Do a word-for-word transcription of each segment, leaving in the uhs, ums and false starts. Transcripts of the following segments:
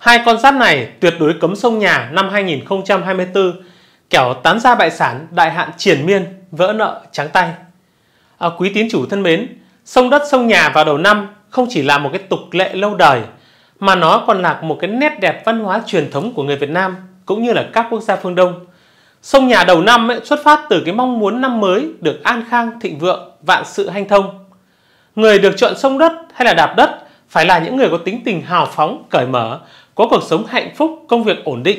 Hai con giáp này tuyệt đối cấm sông nhà năm hai nghìn không trăm hai mươi tư, kẻo tán gia bại sản, đại hạn triền miên, vỡ nợ trắng tay. À, quý tín chủ thân mến, sông đất sông nhà vào đầu năm không chỉ là một cái tục lệ lâu đời, mà nó còn là một cái nét đẹp văn hóa truyền thống của người Việt Nam cũng như là các quốc gia phương Đông. Sông nhà đầu năm ấy, xuất phát từ cái mong muốn năm mới được an khang thịnh vượng, vạn sự hanh thông. Người được chọn sông đất hay là đạp đất phải là những người có tính tình hào phóng, cởi mở, có cuộc sống hạnh phúc, công việc ổn định.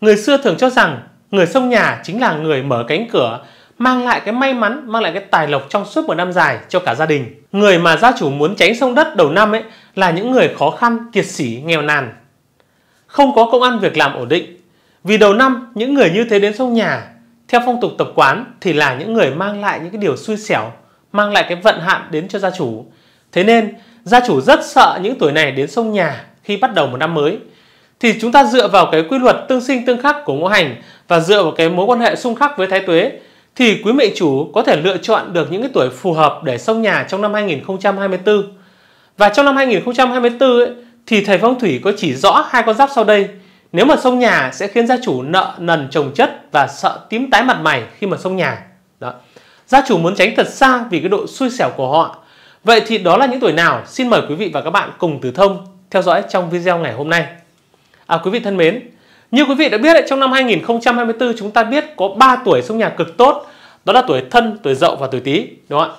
Người xưa thường cho rằng người sông nhà chính là người mở cánh cửa, mang lại cái may mắn, mang lại cái tài lộc trong suốt một năm dài cho cả gia đình. Người mà gia chủ muốn tránh sông đất đầu năm ấy là những người khó khăn, kiệt sĩ, nghèo nàn, không có công ăn việc làm ổn định. Vì đầu năm những người như thế đến sông nhà, theo phong tục tập quán thì là những người mang lại những cái điều xui xẻo, mang lại cái vận hạn đến cho gia chủ. Thế nên gia chủ rất sợ những tuổi này đến sông nhà khi bắt đầu một năm mới. Thì chúng ta dựa vào cái quy luật tương sinh tương khắc của ngũ hành và dựa vào cái mối quan hệ xung khắc với thái tuế, thì quý mệnh chủ có thể lựa chọn được những cái tuổi phù hợp để sông nhà trong năm hai nghìn không trăm hai mươi tư. Và trong năm hai nghìn không trăm hai mươi tư ấy, thì thầy phong thủy có chỉ rõ hai con giáp sau đây. Nếu mà sông nhà sẽ khiến gia chủ nợ nần chồng chất và sợ tím tái mặt mày khi mà sông nhà. Đó. Gia chủ muốn tránh thật xa vì cái độ xui xẻo của họ. Vậy thì đó là những tuổi nào? Xin mời quý vị và các bạn cùng Tử Thông theo dõi trong video ngày hôm nay. À, quý vị thân mến, như quý vị đã biết, trong năm hai nghìn không trăm hai mươi tư chúng ta biết có ba tuổi sông nhà cực tốt. Đó là tuổi Thân, tuổi Dậu và tuổi Tý. Đúng không?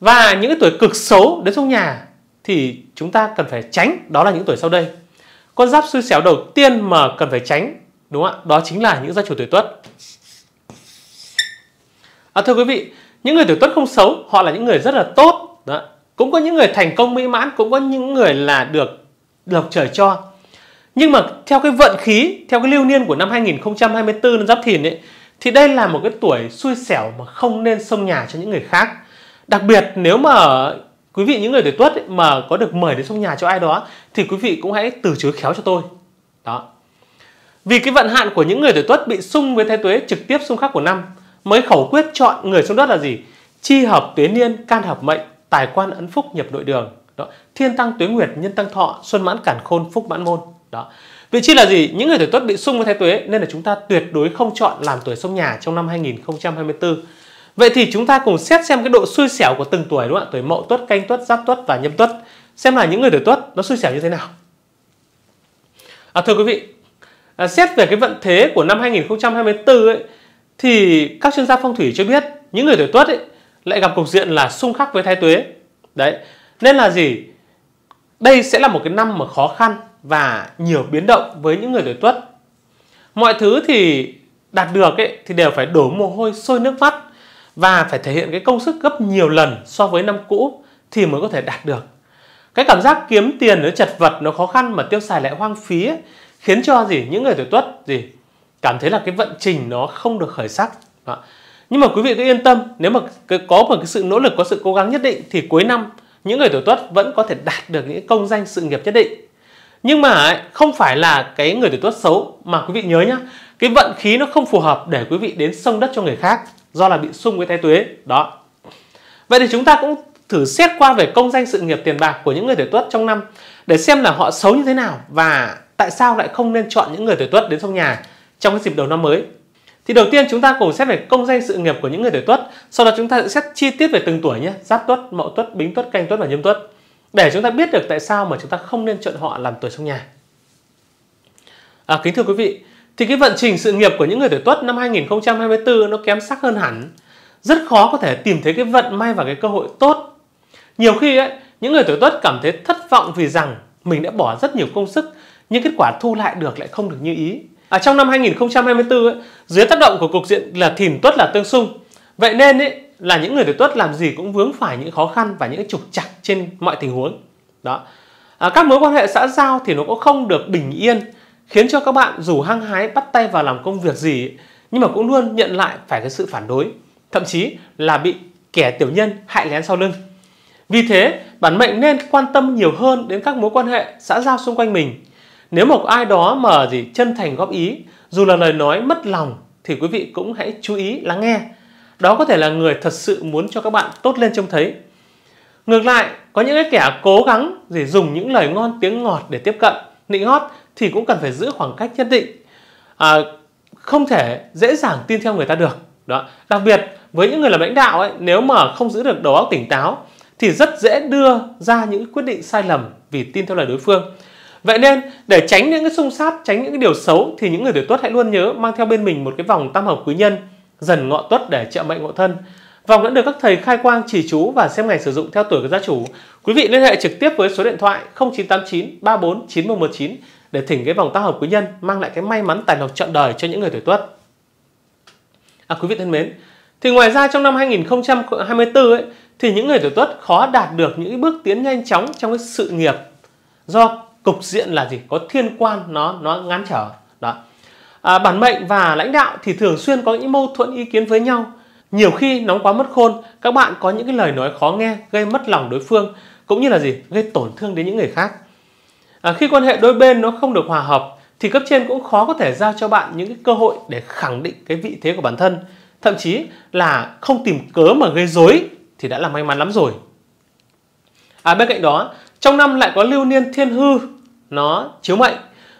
Và những cái tuổi cực xấu đến sông nhà thì chúng ta cần phải tránh. Đó là những tuổi sau đây. Con giáp xui xẻo đầu tiên mà cần phải tránh, đúng không ạ? Đó chính là những gia chủ tuổi Tuất. À, thưa quý vị, những người tuổi Tuất không xấu, họ là những người rất là tốt. Đó. Cũng có những người thành công mỹ mãn, cũng có những người là được lộc trời cho. Nhưng mà theo cái vận khí, theo cái lưu niên của năm hai nghìn không trăm hai mươi tư năm Giáp Thìn ấy, thì đây là một cái tuổi xui xẻo mà không nên sông nhà cho những người khác. Đặc biệt nếu mà quý vị những người tuổi Tuất ấy, mà có được mời đến sông nhà cho ai đó thì quý vị cũng hãy từ chối khéo cho tôi. Đó. Vì cái vận hạn của những người tuổi Tuất bị xung với thái tuế trực tiếp xung khắc của năm, mới khẩu quyết chọn người sông đất là gì? Chi hợp tuế niên, can hợp mệnh, tài quan ấn phúc nhập nội đường. Đó. Thiên tăng tuế nguyệt, nhân tăng thọ, xuân mãn cản khôn, phúc mãn môn. Đó. Vị trí là gì? Những người tuổi Tuất bị xung với thái tuế nên là chúng ta tuyệt đối không chọn làm tuổi sông nhà trong năm hai nghìn không trăm hai mươi tư. Vậy thì chúng ta cùng xét xem cái độ xui xẻo của từng tuổi, đúng không ạ? Tuổi Mậu Tuất, Canh Tuất, Giáp Tuất và Nhâm Tuất, xem là những người tuổi Tuất nó xui xẻo như thế nào. À, thưa quý vị, à, xét về cái vận thế của năm hai nghìn không trăm hai mươi tư ấy, thì các chuyên gia phong thủy cho biết những người tuổi Tuất ấy lại gặp cục diện là xung khắc với thái tuế. Đấy, nên là gì? Đây sẽ là một cái năm mà khó khăn và nhiều biến động với những người tuổi Tuất. Mọi thứ thì đạt được ấy, thì đều phải đổ mồ hôi sôi nước mắt và phải thể hiện cái công sức gấp nhiều lần so với năm cũ thì mới có thể đạt được. Cái cảm giác kiếm tiền nó chật vật, nó khó khăn mà tiêu xài lại hoang phí ấy, khiến cho gì những người tuổi Tuất gì cảm thấy là cái vận trình nó không được khởi sắc. Đó. Nhưng mà quý vị cứ yên tâm, nếu mà có một cái sự nỗ lực, có sự cố gắng nhất định thì cuối năm những người tuổi Tuất vẫn có thể đạt được những công danh sự nghiệp nhất định. Nhưng mà ấy, không phải là cái người tuổi Tuất xấu, mà quý vị nhớ nhá, cái vận khí nó không phù hợp để quý vị đến sông đất cho người khác, do là bị xung với thái tuế. Đó. Vậy thì chúng ta cũng thử xét qua về công danh sự nghiệp tiền bạc của những người tuổi Tuất trong năm để xem là họ xấu như thế nào và tại sao lại không nên chọn những người tuổi Tuất đến sông nhà trong cái dịp đầu năm mới. Thì đầu tiên chúng ta cùng xét về công danh sự nghiệp của những người tuổi Tuất, sau đó chúng ta sẽ xét chi tiết về từng tuổi nhé: Giáp Tuất, Mậu Tuất, Bính Tuất, Canh Tuất và Nhâm Tuất, để chúng ta biết được tại sao mà chúng ta không nên chọn họ làm tuổi sông nhà. À, kính thưa quý vị, thì cái vận trình sự nghiệp của những người tuổi Tuất năm hai nghìn không trăm hai mươi tư nó kém sắc hơn hẳn. Rất khó có thể tìm thấy cái vận may và cái cơ hội tốt. Nhiều khi ấy, những người tuổi Tuất cảm thấy thất vọng vì rằng mình đã bỏ rất nhiều công sức nhưng kết quả thu lại được lại không được như ý. À, trong năm hai nghìn không trăm hai mươi tư ấy, dưới tác động của cục diện là Thìn Tuất là tương xung, vậy nên ấy, là những người tuổi Tuất làm gì cũng vướng phải những khó khăn và những trục trặc trên mọi tình huống. Đó. À, các mối quan hệ xã giao thì nó cũng không được bình yên, khiến cho các bạn dù hăng hái bắt tay vào làm công việc gì nhưng mà cũng luôn nhận lại phải cái sự phản đối, thậm chí là bị kẻ tiểu nhân hại lén sau lưng. Vì thế bản mệnh nên quan tâm nhiều hơn đến các mối quan hệ xã giao xung quanh mình. Nếu một ai đó mà gì chân thành góp ý, dù là lời nói mất lòng, thì quý vị cũng hãy chú ý lắng nghe. Đó có thể là người thật sự muốn cho các bạn tốt lên trông thấy. Ngược lại, có những cái kẻ cố gắng gì dùng những lời ngon tiếng ngọt để tiếp cận, nịnh hót thì cũng cần phải giữ khoảng cách nhất định, à, không thể dễ dàng tin theo người ta được. Đó. Đặc biệt với những người làm lãnh đạo ấy, nếu mà không giữ được đầu óc tỉnh táo thì rất dễ đưa ra những quyết định sai lầm vì tin theo lời đối phương. Vậy nên để tránh những cái xung sát, tránh những cái điều xấu thì những người tuổi Tuất hãy luôn nhớ mang theo bên mình một cái vòng tam hợp quý nhân Dần Ngọ Tuất để trợ mệnh ngộ thân. Vòng đã được các thầy khai quang trì chú và xem ngày sử dụng theo tuổi của gia chủ. Quý vị liên hệ trực tiếp với số điện thoại không chín tám chín ba bốn chín một một chín để thỉnh cái vòng tam hợp quý nhân mang lại cái may mắn tài lộc trọn đời cho những người tuổi Tuất. À, quý vị thân mến, thì ngoài ra trong năm hai nghìn không trăm hai mươi tư ấy, thì những người tuổi Tuất khó đạt được những bước tiến nhanh chóng trong cái sự nghiệp do cục diện là gì, có thiên quan nó nó ngăn trở. Đó. À, bản mệnh và lãnh đạo thì thường xuyên có những mâu thuẫn ý kiến với nhau. Nhiều khi nóng quá mất khôn, các bạn có những cái lời nói khó nghe gây mất lòng đối phương, cũng như là gì, gây tổn thương đến những người khác. À, khi quan hệ đôi bên nó không được hòa hợp thì cấp trên cũng khó có thể giao cho bạn những cái cơ hội để khẳng định cái vị thế của bản thân. Thậm chí là không tìm cớ mà gây rối thì đã là may mắn lắm rồi. À, bên cạnh đó, trong năm lại có lưu niên thiên hư nó chiếu mệnh.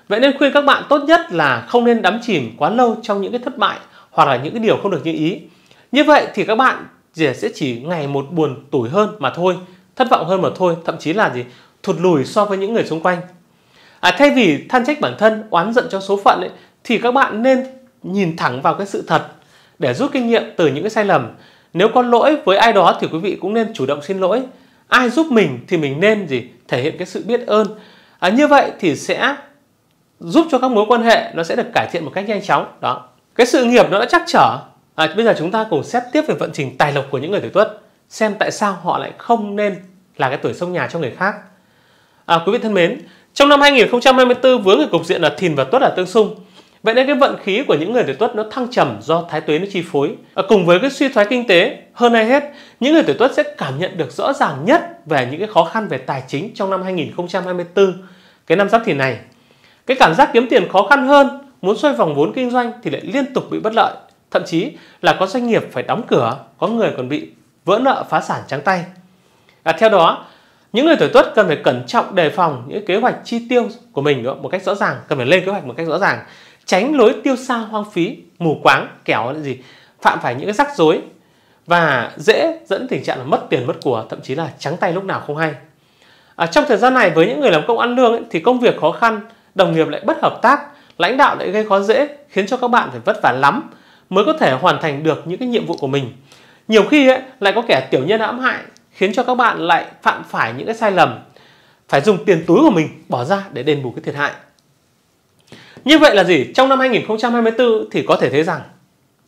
Vậy nên khuyên các bạn tốt nhất là không nên đắm chìm quá lâu trong những cái thất bại hoặc là những cái điều không được như ý. Như vậy thì các bạn sẽ chỉ ngày một buồn tủi hơn mà thôi, thất vọng hơn mà thôi, thậm chí là gì, thụt lùi so với những người xung quanh. À, thay vì than trách bản thân, oán giận cho số phận ấy, thì các bạn nên nhìn thẳng vào cái sự thật để rút kinh nghiệm từ những cái sai lầm. Nếu có lỗi với ai đó thì quý vị cũng nên chủ động xin lỗi. Ai giúp mình thì mình nên gì, thể hiện cái sự biết ơn. À, như vậy thì sẽ giúp cho các mối quan hệ nó sẽ được cải thiện một cách nhanh chóng. Đó, cái sự nghiệp nó đã trắc trở. À, bây giờ chúng ta cùng xét tiếp về vận trình tài lộc của những người tuổi Tuất, xem tại sao họ lại không nên là cái tuổi xông nhà cho người khác. À, quý vị thân mến, trong năm hai nghìn không trăm hai mươi tư vướng ở cục diện là Thìn và Tuất là tương xung. Vậy nên cái vận khí của những người tuổi Tuất nó thăng trầm do Thái Tuế nó chi phối. À, cùng với cái suy thoái kinh tế, hơn ai hết, những người tuổi Tuất sẽ cảm nhận được rõ ràng nhất về những cái khó khăn về tài chính trong năm hai nghìn không trăm hai mươi tư, cái năm Giáp Thìn này. Cái cảm giác kiếm tiền khó khăn hơn, muốn xoay vòng vốn kinh doanh thì lại liên tục bị bất lợi. Thậm chí là có doanh nghiệp phải đóng cửa, có người còn bị vỡ nợ phá sản trắng tay. À, theo đó, những người tuổi Tuất cần phải cẩn trọng đề phòng những kế hoạch chi tiêu của mình đó, một cách rõ ràng, cần phải lên kế hoạch một cách rõ ràng, tránh lối tiêu xa hoang phí, mù quáng, kẻo là gì, phạm phải những cái rắc rối và dễ dẫn tình trạng là mất tiền mất của, thậm chí là trắng tay lúc nào không hay. À, trong thời gian này với những người làm công ăn lương ấy, thì công việc khó khăn, đồng nghiệp lại bất hợp tác, lãnh đạo lại gây khó dễ, khiến cho các bạn phải vất vả lắm mới có thể hoàn thành được những cái nhiệm vụ của mình. Nhiều khi ấy, lại có kẻ tiểu nhân hãm hại, khiến cho các bạn lại phạm phải những cái sai lầm, phải dùng tiền túi của mình bỏ ra để đền bù cái thiệt hại. Như vậy là gì? Trong năm hai nghìn không trăm hai mươi tư thì có thể thấy rằng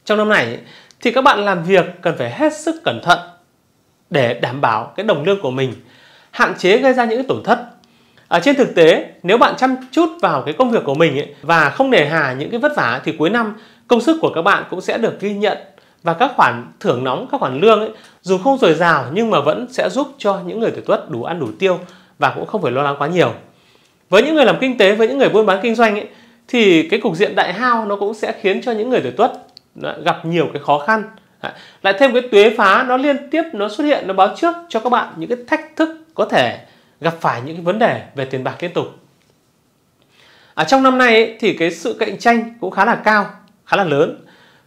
trong năm này thì các bạn làm việc cần phải hết sức cẩn thận để đảm bảo cái đồng lương của mình, hạn chế gây ra những cái tổn thất. À, trên thực tế, nếu bạn chăm chút vào cái công việc của mình ấy, và không nề hà những cái vất vả thì cuối năm công sức của các bạn cũng sẽ được ghi nhận, và các khoản thưởng nóng, các khoản lương ấy, dù không dồi dào nhưng mà vẫn sẽ giúp cho những người tuổi Tuất đủ ăn đủ tiêu và cũng không phải lo lắng quá nhiều. Với những người làm kinh tế, với những người buôn bán kinh doanh ấy, thì cái cục diện đại hao nó cũng sẽ khiến cho những người tuổi Tuất gặp nhiều cái khó khăn. Lại thêm cái tuế phá nó liên tiếp nó xuất hiện, nó báo trước cho các bạn những cái thách thức có thể gặp phải những cái vấn đề về tiền bạc liên tục. À, trong năm nay ấy, thì cái sự cạnh tranh cũng khá là cao, khá là lớn.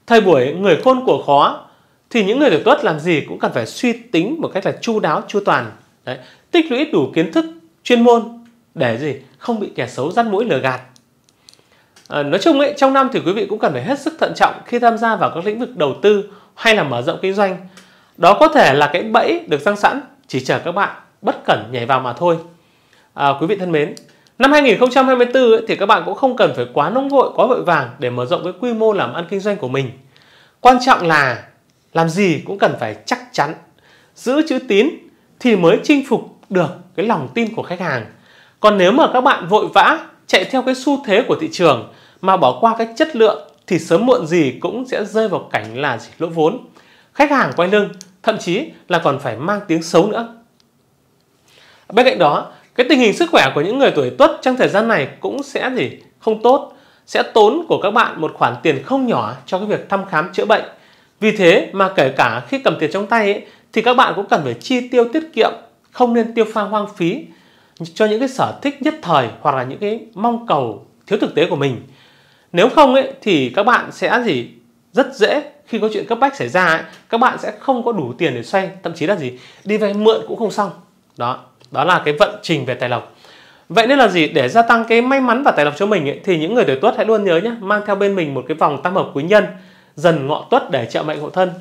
Thời buổi người khôn của khó thì những người tuổi Tuất làm gì cũng cần phải suy tính một cách là chu đáo, chu toàn. Đấy, tích lũy đủ kiến thức chuyên môn để gì không bị kẻ xấu dắt mũi lừa gạt. À, nói chung ấy, trong năm thì quý vị cũng cần phải hết sức thận trọng khi tham gia vào các lĩnh vực đầu tư hay là mở rộng kinh doanh. Đó có thể là cái bẫy được giăng sẵn chỉ chờ các bạn bất cẩn nhảy vào mà thôi. À, quý vị thân mến, năm hai nghìn không trăm hai mươi tư ấy, thì các bạn cũng không cần phải quá nóng vội, quá vội vàng để mở rộng cái quy mô làm ăn kinh doanh của mình. Quan trọng là làm gì cũng cần phải chắc chắn, giữ chữ tín thì mới chinh phục được cái lòng tin của khách hàng. Còn nếu mà các bạn vội vã chạy theo cái xu thế của thị trường mà bỏ qua cái chất lượng thì sớm muộn gì cũng sẽ rơi vào cảnh là lỗ vốn, khách hàng quay lưng, thậm chí là còn phải mang tiếng xấu nữa. Bên cạnh đó, cái tình hình sức khỏe của những người tuổi Tuất trong thời gian này cũng sẽ gì không tốt, sẽ tốn của các bạn một khoản tiền không nhỏ cho cái việc thăm khám chữa bệnh. Vì thế mà kể cả khi cầm tiền trong tay ấy, thì các bạn cũng cần phải chi tiêu tiết kiệm, không nên tiêu pha hoang phí cho những cái sở thích nhất thời hoặc là những cái mong cầu thiếu thực tế của mình. Nếu không ấy, thì các bạn sẽ gì rất dễ khi có chuyện cấp bách xảy ra ấy, các bạn sẽ không có đủ tiền để xoay, thậm chí là gì đi vay mượn cũng không xong. Đó, đó là cái vận trình về tài lộc. Vậy nên là gì, để gia tăng cái may mắn và tài lộc cho mình ấy, thì những người tuổi Tuất hãy luôn nhớ nhé, mang theo bên mình một cái vòng tam hợp quý nhân, dần ngọ Tuất để trợ mệnh hộ thân.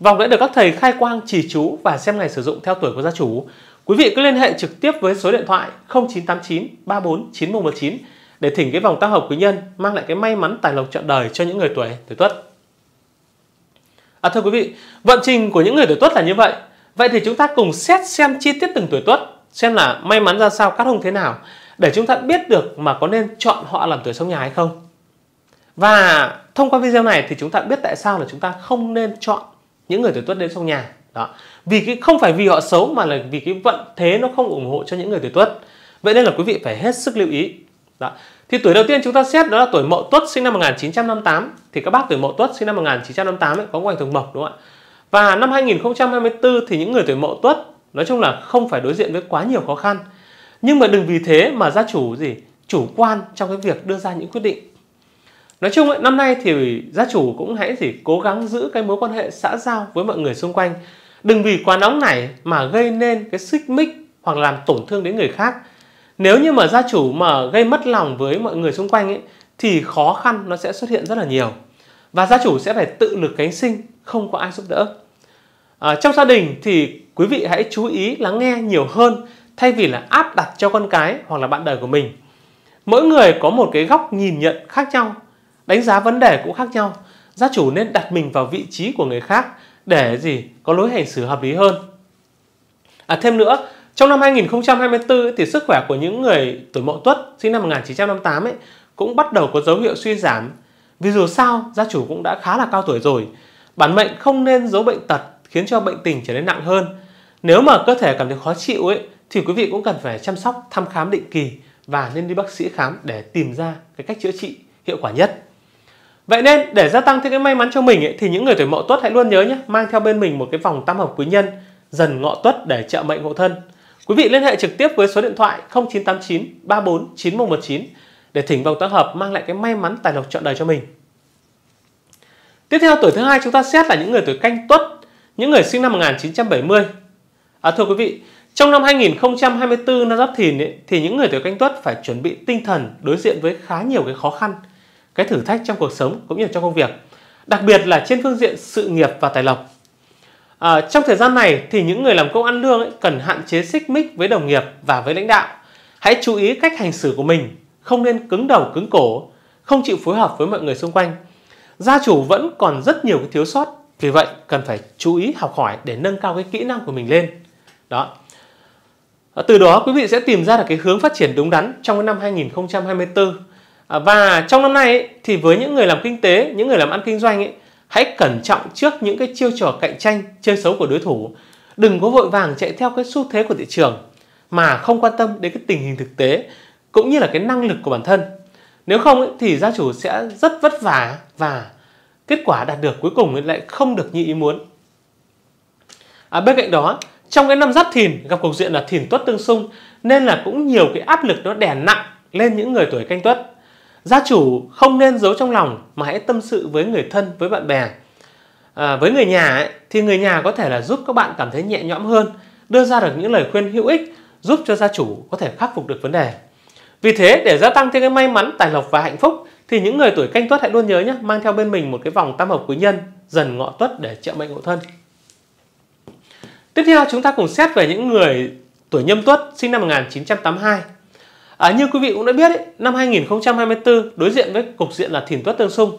Vòng đã được các thầy khai quang trì chú và xem ngày sử dụng theo tuổi của gia chủ. Quý vị cứ liên hệ trực tiếp với số điện thoại không chín tám chín ba bốn chín một một chín để thỉnh cái vòng tam hợp quý nhân mang lại cái may mắn tài lộc trọn đời cho những người tuổi tuổi Tuất. À, thưa quý vị, vận trình của những người tuổi Tuất là như vậy. Vậy thì chúng ta cùng xét xem chi tiết từng tuổi Tuất, xem là may mắn ra sao, cát hung thế nào, để chúng ta biết được mà có nên chọn họ làm tuổi xông nhà hay không. Và thông qua video này thì chúng ta biết tại sao là chúng ta không nên chọn những người tuổi Tuất đến xông nhà. Đó, vì cái không phải vì họ xấu mà là vì cái vận thế nó không ủng hộ cho những người tuổi Tuất. Vậy nên là quý vị phải hết sức lưu ý. Đó. Thì tuổi đầu tiên chúng ta xét đó là tuổi Mậu Tuất sinh năm một nghìn chín trăm năm mươi tám. Thì các bác tuổi Mậu Tuất sinh năm một nghìn chín trăm năm mươi tám ấy, có ngoại thường mộc đúng không ạ? Và năm hai nghìn không trăm hai mươi tư thì những người tuổi Mậu Tuất nói chung là không phải đối diện với quá nhiều khó khăn. Nhưng mà đừng vì thế mà gia chủ gì chủ quan trong cái việc đưa ra những quyết định. Nói chung ấy, năm nay thì gia chủ cũng hãy gì cố gắng giữ cái mối quan hệ xã giao với mọi người xung quanh. Đừng vì quá nóng nảy mà gây nên cái xích mích hoặc làm tổn thương đến người khác. Nếu như mà gia chủ mà gây mất lòng với mọi người xung quanh ấy, thì khó khăn nó sẽ xuất hiện rất là nhiều. Và gia chủ sẽ phải tự lực cánh sinh, không có ai giúp đỡ. À, trong gia đình thì quý vị hãy chú ý lắng nghe nhiều hơn thay vì là áp đặt cho con cái hoặc là bạn đời của mình. Mỗi người có một cái góc nhìn nhận khác nhau, đánh giá vấn đề cũng khác nhau. Gia chủ nên đặt mình vào vị trí của người khác để gì có lối hành xử hợp lý hơn. À, thêm nữa, trong năm hai nghìn không trăm hai mươi tư thì sức khỏe của những người tuổi Mậu Tuất sinh năm một nghìn chín trăm năm mươi tám ấy, cũng bắt đầu có dấu hiệu suy giảm. Vì dù sao gia chủ cũng đã khá là cao tuổi rồi. Bản mệnh không nên giấu bệnh tật khiến cho bệnh tình trở nên nặng hơn. Nếu mà cơ thể cảm thấy khó chịu ấy, thì quý vị cũng cần phải chăm sóc thăm khám định kỳ và nên đi bác sĩ khám để tìm ra cái cách chữa trị hiệu quả nhất. Vậy nên để gia tăng thêm cái may mắn cho mình ấy, thì những người tuổi Mậu Tuất hãy luôn nhớ nhé, mang theo bên mình một cái vòng tam hợp quý nhân dần ngọ Tuất để trợ mệnh hộ thân. Quý vị liên hệ trực tiếp với số điện thoại không chín tám chín ba bốn chín một một chín để thỉnh vòng tam hợp mang lại cái may mắn tài lộc trọn đời cho mình. Tiếp theo tuổi thứ hai chúng ta xét là những người tuổi Canh Tuất, những người sinh năm một nghìn chín trăm bảy mươi. À, thưa quý vị, trong năm hai nghìn không trăm hai mươi tư năm Giáp Thìn ấy, thì những người tuổi Canh Tuất phải chuẩn bị tinh thần đối diện với khá nhiều cái khó khăn, cái thử thách trong cuộc sống cũng như trong công việc, đặc biệt là trên phương diện sự nghiệp và tài lộc. À, trong thời gian này thì những người làm công ăn lương ấy, cần hạn chế xích mích với đồng nghiệp và với lãnh đạo. Hãy chú ý cách hành xử của mình, không nên cứng đầu cứng cổ, không chịu phối hợp với mọi người xung quanh. Gia chủ vẫn còn rất nhiều cái thiếu sót, vì vậy cần phải chú ý học hỏi để nâng cao cái kỹ năng của mình lên. Đó. À, từ đó quý vị sẽ tìm ra được cái hướng phát triển đúng đắn trong cái năm hai nghìn không trăm hai mươi tư. À, và trong năm nay ấy, thì với những người làm kinh tế, những người làm ăn kinh doanh ấy, hãy cẩn trọng trước những cái chiêu trò cạnh tranh, chơi xấu của đối thủ. Đừng có vội vàng chạy theo cái xu thế của thị trường mà không quan tâm đến cái tình hình thực tế cũng như là cái năng lực của bản thân. Nếu không ấy, thì gia chủ sẽ rất vất vả và kết quả đạt được cuối cùng lại không được như ý muốn. À, bên cạnh đó, trong cái năm Giáp Thìn gặp cục diện là Thìn Tuất tương xung nên là cũng nhiều cái áp lực nó đè nặng lên những người tuổi Canh Tuất. Gia chủ không nên giấu trong lòng mà hãy tâm sự với người thân, với bạn bè. À, với người nhà ấy, thì người nhà có thể là giúp các bạn cảm thấy nhẹ nhõm hơn, đưa ra được những lời khuyên hữu ích giúp cho gia chủ có thể khắc phục được vấn đề. Vì thế để gia tăng thêm cái may mắn, tài lộc và hạnh phúc thì những người tuổi Canh Tuất hãy luôn nhớ nhé, mang theo bên mình một cái vòng tam hợp quý nhân dần ngọ Tuất để trợ mệnh hộ thân. Tiếp theo chúng ta cùng xét về những người tuổi Nhâm Tuất sinh năm một nghìn chín trăm tám mươi hai. À, như quý vị cũng đã biết ấy, năm hai nghìn không trăm hai mươi tư đối diện với cục diện là Thìn Tuất tương xung.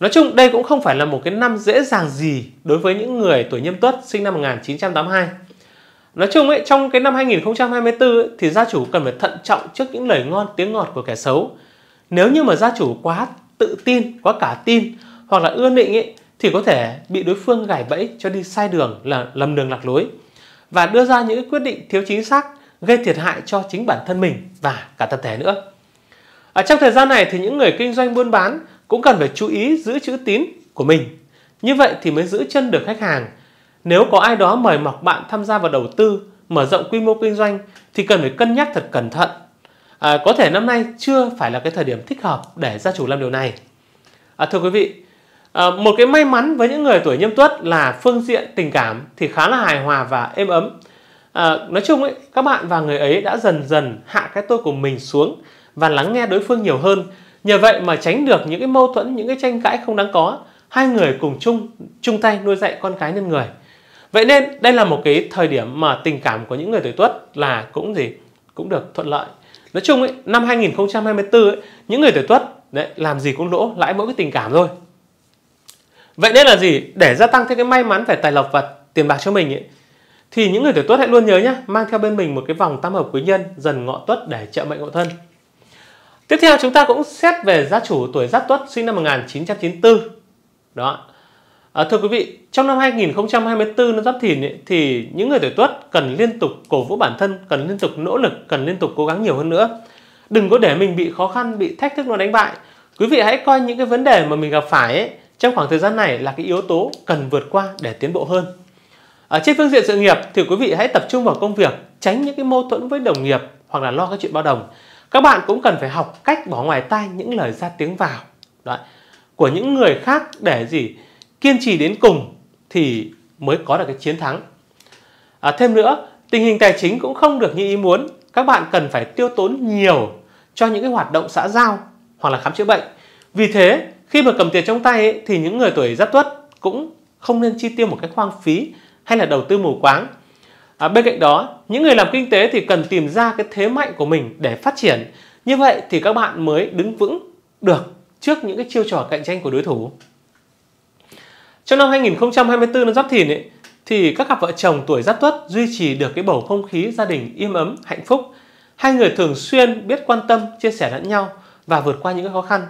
Nói chung đây cũng không phải là một cái năm dễ dàng gì đối với những người tuổi Nhâm Tuất sinh năm một nghìn chín trăm tám mươi hai. Nói chung ấy, trong cái năm hai nghìn không trăm hai mươi tư ấy, thì gia chủ cần phải thận trọng trước những lời ngon tiếng ngọt của kẻ xấu. Nếu như mà gia chủ quá tự tin, quá cả tin hoặc là ưa nịnh ấy, thì có thể bị đối phương gài bẫy cho đi sai đường, là lầm đường lạc lối và đưa ra những quyết định thiếu chính xác, gây thiệt hại cho chính bản thân mình và cả tập thể nữa. À, trong thời gian này thì những người kinh doanh buôn bán cũng cần phải chú ý giữ chữ tín của mình. Như vậy thì mới giữ chân được khách hàng. Nếu có ai đó mời mọc bạn tham gia vào đầu tư, mở rộng quy mô kinh doanh thì cần phải cân nhắc thật cẩn thận. à, có thể năm nay chưa phải là cái thời điểm thích hợp để gia chủ làm điều này. À, thưa quý vị, à, một cái may mắn với những người tuổi Nhâm Tuất là phương diện tình cảm thì khá là hài hòa và êm ấm. À, nói chung ấy, các bạn và người ấy đã dần dần hạ cái tôi của mình xuống và lắng nghe đối phương nhiều hơn. Nhờ vậy mà tránh được những cái mâu thuẫn, những cái tranh cãi không đáng có. Hai người cùng chung chung tay nuôi dạy con cái nên người. Vậy nên đây là một cái thời điểm mà tình cảm của những người tuổi Tuất là cũng gì cũng được thuận lợi. Nói chung ấy, năm hai nghìn không trăm hai mươi tư ấy, những người tuổi Tuất đấy, làm gì cũng lỗ lãi mỗi cái tình cảm thôi. Vậy nên là gì? Để gia tăng thêm cái may mắn về tài lộc và tiền bạc cho mình ấy, thì những người tuổi Tuất hãy luôn nhớ nhé, mang theo bên mình một cái vòng tam hợp quý nhân dần ngọ Tuất để trợ mệnh ngọ thân. Tiếp theo chúng ta cũng xét về gia chủ tuổi Giáp Tuất sinh năm một nghìn chín trăm chín mươi tư. Đó. À, thưa quý vị, trong năm hai nghìn không trăm hai mươi tư năm Giáp Thìn ấy, thì những người tuổi Tuất cần liên tục cổ vũ bản thân, cần liên tục nỗ lực, cần liên tục cố gắng nhiều hơn nữa. Đừng có để mình bị khó khăn, bị thách thức nó đánh bại. Quý vị hãy coi những cái vấn đề mà mình gặp phải ấy, trong khoảng thời gian này là cái yếu tố cần vượt qua để tiến bộ hơn. Ở trên phương diện sự nghiệp thì quý vị hãy tập trung vào công việc, tránh những cái mâu thuẫn với đồng nghiệp hoặc là lo các chuyện bao đồng. Các bạn cũng cần phải học cách bỏ ngoài tai những lời ra tiếng vào đó, của những người khác để gì kiên trì đến cùng thì mới có được cái chiến thắng. À, thêm nữa, tình hình tài chính cũng không được như ý muốn. Các bạn cần phải tiêu tốn nhiều cho những cái hoạt động xã giao hoặc là khám chữa bệnh. Vì thế, khi mà cầm tiền trong tay ấy, thì những người tuổi Giáp Tuất cũng không nên chi tiêu một cách hoang phí hay là đầu tư mù quáng. À, bên cạnh đó, những người làm kinh tế thì cần tìm ra cái thế mạnh của mình để phát triển. Như vậy thì các bạn mới đứng vững được trước những cái chiêu trò cạnh tranh của đối thủ. Trong năm hai nghìn không trăm hai mươi tư năm Giáp Thìn ấy, thì các cặp vợ chồng tuổi Giáp Tuất duy trì được cái bầu không khí gia đình im ấm, hạnh phúc. Hai người thường xuyên biết quan tâm, chia sẻ lẫn nhau và vượt qua những cái khó khăn.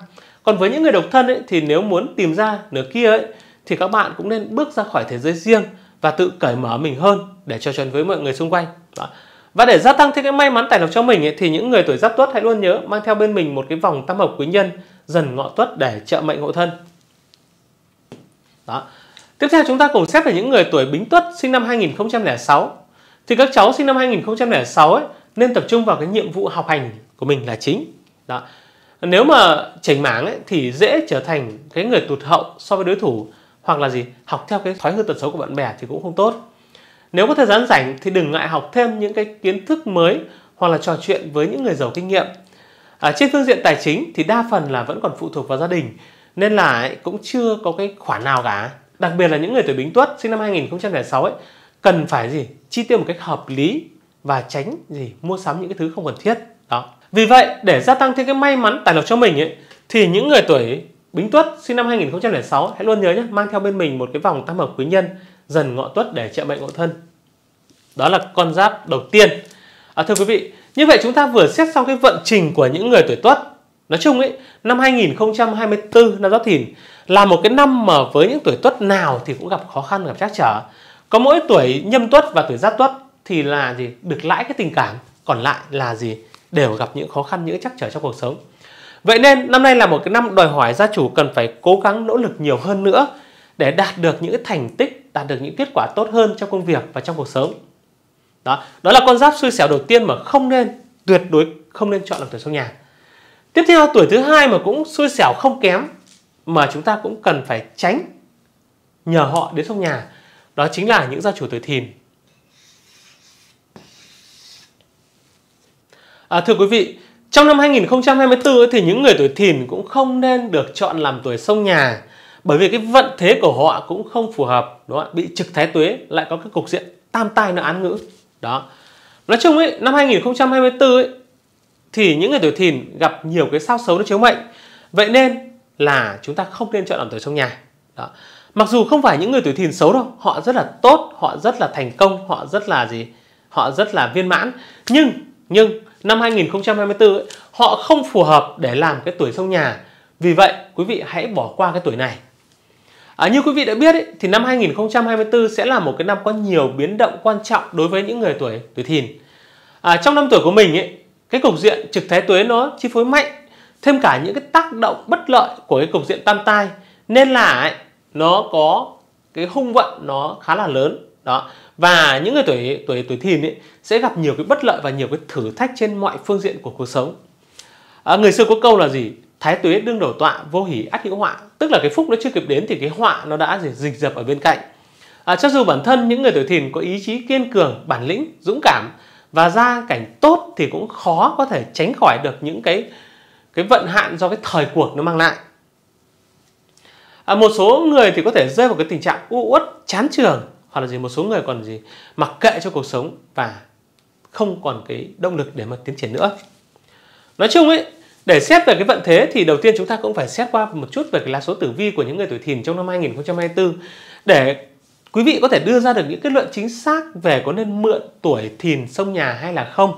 Còn với những người độc thân ấy, thì nếu muốn tìm ra nửa kia ấy, thì các bạn cũng nên bước ra khỏi thế giới riêng và tự cởi mở mình hơn để trò chuyện với mọi người xung quanh. Đó. Và để gia tăng thêm cái may mắn tài lộc cho mình ấy, thì những người tuổi Giáp Tuất hãy luôn nhớ mang theo bên mình một cái vòng tam hợp quý nhân dần ngọ Tuất để trợ mệnh hộ thân. Đó. Tiếp theo chúng ta cùng xét về những người tuổi Bính Tuất sinh năm hai nghìn không trăm lẻ sáu. Thì các cháu sinh năm hai nghìn không trăm lẻ sáu ấy, nên tập trung vào cái nhiệm vụ học hành của mình là chính. Đó. Nếu mà chểnh mảng ấy, thì dễ trở thành cái người tụt hậu so với đối thủ, hoặc là gì học theo cái thói hư tật xấu của bạn bè thì cũng không tốt. Nếu có thời gian rảnh thì đừng ngại học thêm những cái kiến thức mới hoặc là trò chuyện với những người giàu kinh nghiệm. À, trên phương diện tài chính thì đa phần là vẫn còn phụ thuộc vào gia đình, nên là ấy, cũng chưa có cái khoản nào cả. Đặc biệt là những người tuổi Bính Tuất sinh năm hai nghìn không trăm lẻ sáu ấy, cần phải gì chi tiêu một cách hợp lý và tránh gì mua sắm những cái thứ không cần thiết. Đó. Vì vậy để gia tăng thêm cái may mắn tài lộc cho mình ấy, thì những người tuổi Bính Tuất sinh năm hai nghìn không trăm lẻ sáu hãy luôn nhớ nhé, mang theo bên mình một cái vòng tam hợp quý nhân dần ngọ Tuất để trợ mệnh ngọ thân. Đó là con giáp đầu tiên. À, thưa quý vị, như vậy chúng ta vừa xét xong cái vận trình của những người tuổi Tuất. Nói chung ấy, năm hai nghìn không trăm hai mươi tư năm Giáp Thìn là một cái năm mà với những tuổi Tuất nào thì cũng gặp khó khăn, gặp trắc trở. Có mỗi tuổi Nhâm Tuất và tuổi Giáp Tuất thì là gì được lãi cái tình cảm, còn lại là gì đều gặp những khó khăn, những trắc trở trong cuộc sống. Vậy nên năm nay là một cái năm đòi hỏi gia chủ cần phải cố gắng nỗ lực nhiều hơn nữa để đạt được những cái thành tích, đạt được những kết quả tốt hơn trong công việc và trong cuộc sống. Đó, đó là con giáp xui xẻo đầu tiên mà không nên, tuyệt đối không nên chọn làm tuổi trong nhà. Tiếp theo, tuổi thứ hai mà cũng xui xẻo không kém mà chúng ta cũng cần phải tránh nhờ họ đến trong nhà, đó chính là những gia chủ tuổi Thìn. À, thưa quý vị, trong năm hai nghìn không trăm hai mươi tư thì những người tuổi Thìn cũng không nên được chọn làm tuổi xông nhà, bởi vì cái vận thế của họ cũng không phù hợp, đúng không? Bị trực thái tuế lại có cái cục diện tam tai nó án ngữ. Đó. Nói chung ấy, năm hai nghìn không trăm hai mươi tư ấy, thì những người tuổi Thìn gặp nhiều cái sao xấu nó chiếu mệnh. Vậy nên là chúng ta không nên chọn làm tuổi xông nhà. Đó. Mặc dù không phải những người tuổi Thìn xấu đâu, họ rất là tốt, họ rất là thành công, họ rất là gì? Họ rất là viên mãn. Nhưng nhưng năm hai nghìn không trăm hai mươi tư ấy, họ không phù hợp để làm cái tuổi xông nhà. Vì vậy quý vị hãy bỏ qua cái tuổi này. À, như quý vị đã biết ấy, thì năm hai nghìn không trăm hai mươi tư sẽ là một cái năm có nhiều biến động quan trọng đối với những người tuổi tuổi Thìn. À, trong năm tuổi của mình ấy, cái cục diện trực thái tuế nó chi phối mạnh, thêm cả những cái tác động bất lợi của cái cục diện tam tai, nên là ấy, nó có cái hung vận nó khá là lớn. Đó. Và những người tuổi tuổi tuổi Thìn ấy, sẽ gặp nhiều cái bất lợi và nhiều cái thử thách trên mọi phương diện của cuộc sống. À, người xưa có câu là gì? Thái tuế đương đầu tọa, vô hỷ ắt hữu họa. Tức là cái phúc nó chưa kịp đến thì cái họa nó đã rình rập ở bên cạnh. À, cho dù bản thân những người tuổi Thìn có ý chí kiên cường, bản lĩnh, dũng cảm và gia cảnh tốt thì cũng khó có thể tránh khỏi được những cái cái vận hạn do cái thời cuộc nó mang lại. À, một số người thì có thể rơi vào cái tình trạng u uất, chán chường, hoặc là gì một số người còn gì mặc kệ cho cuộc sống và không còn cái động lực để mà tiến triển nữa. Nói chung ấy, để xét về cái vận thế thì đầu tiên chúng ta cũng phải xét qua một chút về cái lá số tử vi của những người tuổi Thìn trong năm hai nghìn không trăm hai mươi tư để quý vị có thể đưa ra được những kết luận chính xác về có nên mượn tuổi Thìn xông nhà hay là không.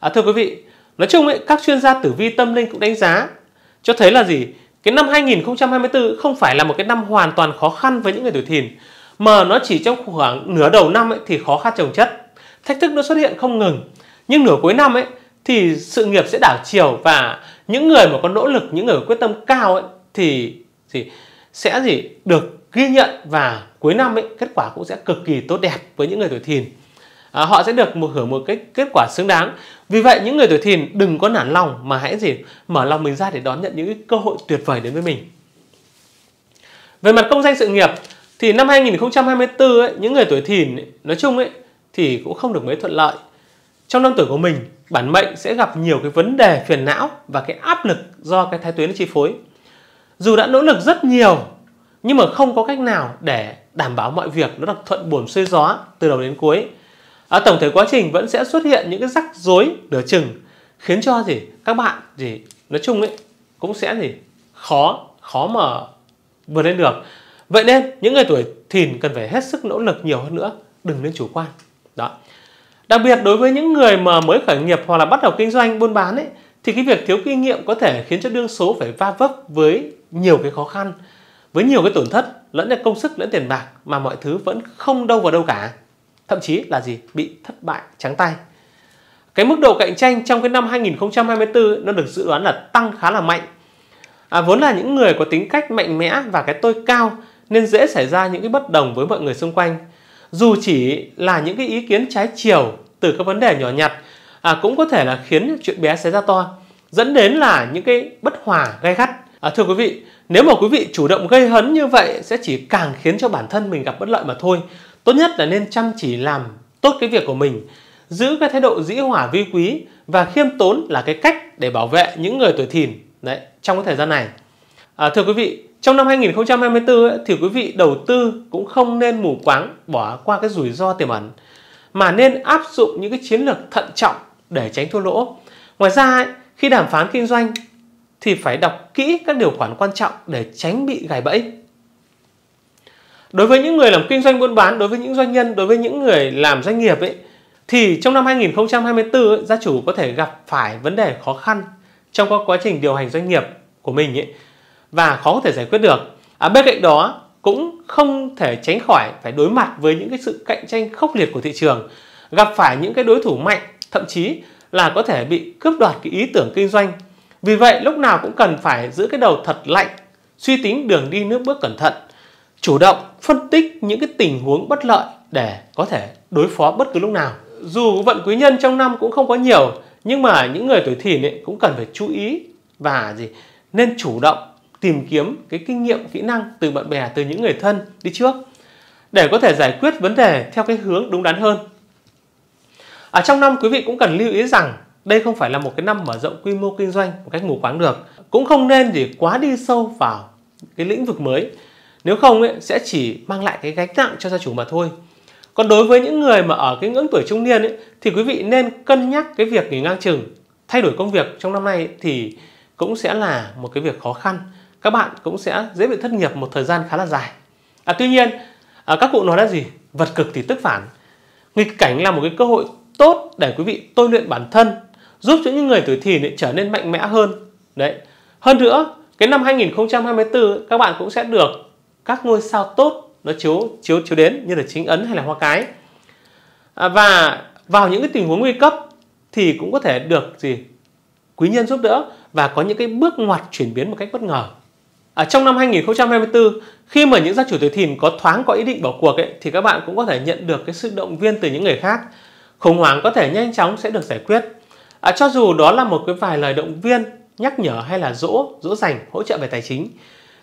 À, thưa quý vị, nói chung ấy, các chuyên gia tử vi tâm linh cũng đánh giá cho thấy là gì? Cái năm hai nghìn không trăm hai mươi tư không phải là một cái năm hoàn toàn khó khăn với những người tuổi Thìn, mà nó chỉ trong khoảng nửa đầu năm ấy thì khó khăn chồng chất, thách thức nó xuất hiện không ngừng. Nhưng nửa cuối năm ấy thì sự nghiệp sẽ đảo chiều, và những người mà có nỗ lực, những người có quyết tâm cao ấy thì, thì sẽ gì được ghi nhận, và cuối năm ấy kết quả cũng sẽ cực kỳ tốt đẹp với những người tuổi Thìn. À, họ sẽ được một hưởng một cái kết quả xứng đáng. Vì vậy những người tuổi Thìn đừng có nản lòng mà hãy gì mở lòng mình ra để đón nhận những cái cơ hội tuyệt vời đến với mình. Về mặt công danh sự nghiệp thì năm hai nghìn không trăm hai mươi tư ấy, những người tuổi Thìn ấy, nói chung ấy thì cũng không được mấy thuận lợi. Trong năm tuổi của mình, bản mệnh sẽ gặp nhiều cái vấn đề phiền não và cái áp lực do cái thái tuế nó chi phối. Dù đã nỗ lực rất nhiều nhưng mà không có cách nào để đảm bảo mọi việc nó được thuận buồm xuôi gió từ đầu đến cuối. À, tổng thể quá trình vẫn sẽ xuất hiện những cái rắc rối nửa chừng, khiến cho gì các bạn gì nói chung ấy cũng sẽ gì khó khó mà vượt lên được. Vậy nên những người tuổi Thìn cần phải hết sức nỗ lực nhiều hơn nữa, đừng nên chủ quan đó. Đặc biệt đối với những người mà mới khởi nghiệp hoặc là bắt đầu kinh doanh buôn bán ấy, thì cái việc thiếu kinh nghiệm có thể khiến cho đương số phải va vấp với nhiều cái khó khăn, với nhiều cái tổn thất lẫn là công sức lẫn tiền bạc, mà mọi thứ vẫn không đâu vào đâu cả, thậm chí là gì bị thất bại trắng tay. Cái mức độ cạnh tranh trong cái năm hai nghìn không trăm hai mươi tư nó được dự đoán là tăng khá là mạnh. À, vốn là những người có tính cách mạnh mẽ và cái tôi cao nên dễ xảy ra những cái bất đồng với mọi người xung quanh. Dù chỉ là những cái ý kiến trái chiều từ các vấn đề nhỏ nhặt à, cũng có thể là khiến chuyện bé xảy ra to, dẫn đến là những cái bất hòa gay gắt. À, thưa quý vị, nếu mà quý vị chủ động gây hấn như vậy sẽ chỉ càng khiến cho bản thân mình gặp bất lợi mà thôi. Tốt nhất là nên chăm chỉ làm tốt cái việc của mình, giữ cái thái độ dĩ hòa vi quý và khiêm tốn là cái cách để bảo vệ những người tuổi Thìn đấy trong cái thời gian này. À, thưa quý vị, trong năm hai nghìn không trăm hai mươi tư ấy, thì quý vị đầu tư cũng không nên mù quáng bỏ qua cái rủi ro tiềm ẩn, mà nên áp dụng những cái chiến lược thận trọng để tránh thua lỗ. Ngoài ra ấy, khi đàm phán kinh doanh thì phải đọc kỹ các điều khoản quan trọng để tránh bị gài bẫy. Đối với những người làm kinh doanh buôn bán, đối với những doanh nhân, đối với những người làm doanh nghiệp ấy, thì trong năm hai nghìn không trăm hai mươi tư ấy, gia chủ có thể gặp phải vấn đề khó khăn trong các quá trình điều hành doanh nghiệp của mình ấy, và khó có thể giải quyết được. À, bên cạnh đó cũng không thể tránh khỏi phải đối mặt với những cái sự cạnh tranh khốc liệt của thị trường, gặp phải những cái đối thủ mạnh, thậm chí là có thể bị cướp đoạt cái ý tưởng kinh doanh. Vì vậy lúc nào cũng cần phải giữ cái đầu thật lạnh, suy tính đường đi nước bước cẩn thận, chủ động phân tích những cái tình huống bất lợi để có thể đối phó bất cứ lúc nào. Dù vận quý nhân trong năm cũng không có nhiều, nhưng mà những người tuổi Thìn ấy cũng cần phải chú ý và gì nên chủ động tìm kiếm cái kinh nghiệm, kỹ năng từ bạn bè, từ những người thân đi trước để có thể giải quyết vấn đề theo cái hướng đúng đắn hơn. Ở trong năm quý vị cũng cần lưu ý rằng đây không phải là một cái năm mở rộng quy mô kinh doanh một cách mù quáng được, cũng không nên gì quá đi sâu vào cái lĩnh vực mới. Nếu không ấy, sẽ chỉ mang lại cái gánh nặng cho gia chủ mà thôi. Còn đối với những người mà ở cái ngưỡng tuổi trung niên ấy, thì quý vị nên cân nhắc cái việc nghỉ ngang chừng. Thay đổi công việc trong năm nay thì cũng sẽ là một cái việc khó khăn. Các bạn cũng sẽ dễ bị thất nghiệp một thời gian khá là dài. À, tuy nhiên, à, các cụ nói là gì? Vật cực thì tức phản. Nghịch cảnh là một cái cơ hội tốt để quý vị tôi luyện bản thân, giúp cho những người tuổi Thìn ấy trở nên mạnh mẽ hơn. Đấy. Hơn nữa, cái năm hai nghìn không trăm hai mươi tư các bạn cũng sẽ được các ngôi sao tốt nó chiếu chiếu chiếu đến như là chính ấn hay là hoa cái. À, và vào những cái tình huống nguy cấp thì cũng có thể được gì quý nhân giúp đỡ và có những cái bước ngoặt chuyển biến một cách bất ngờ. À, trong năm hai nghìn không trăm hai mươi tư, khi mà những gia chủ tuổi Thìn có thoáng có ý định bỏ cuộc ấy, thì các bạn cũng có thể nhận được cái sự động viên từ những người khác. Khủng hoảng có thể nhanh chóng sẽ được giải quyết. À, cho dù đó là một cái vài lời động viên, nhắc nhở hay là dỗ, dỗ dành, hỗ trợ về tài chính.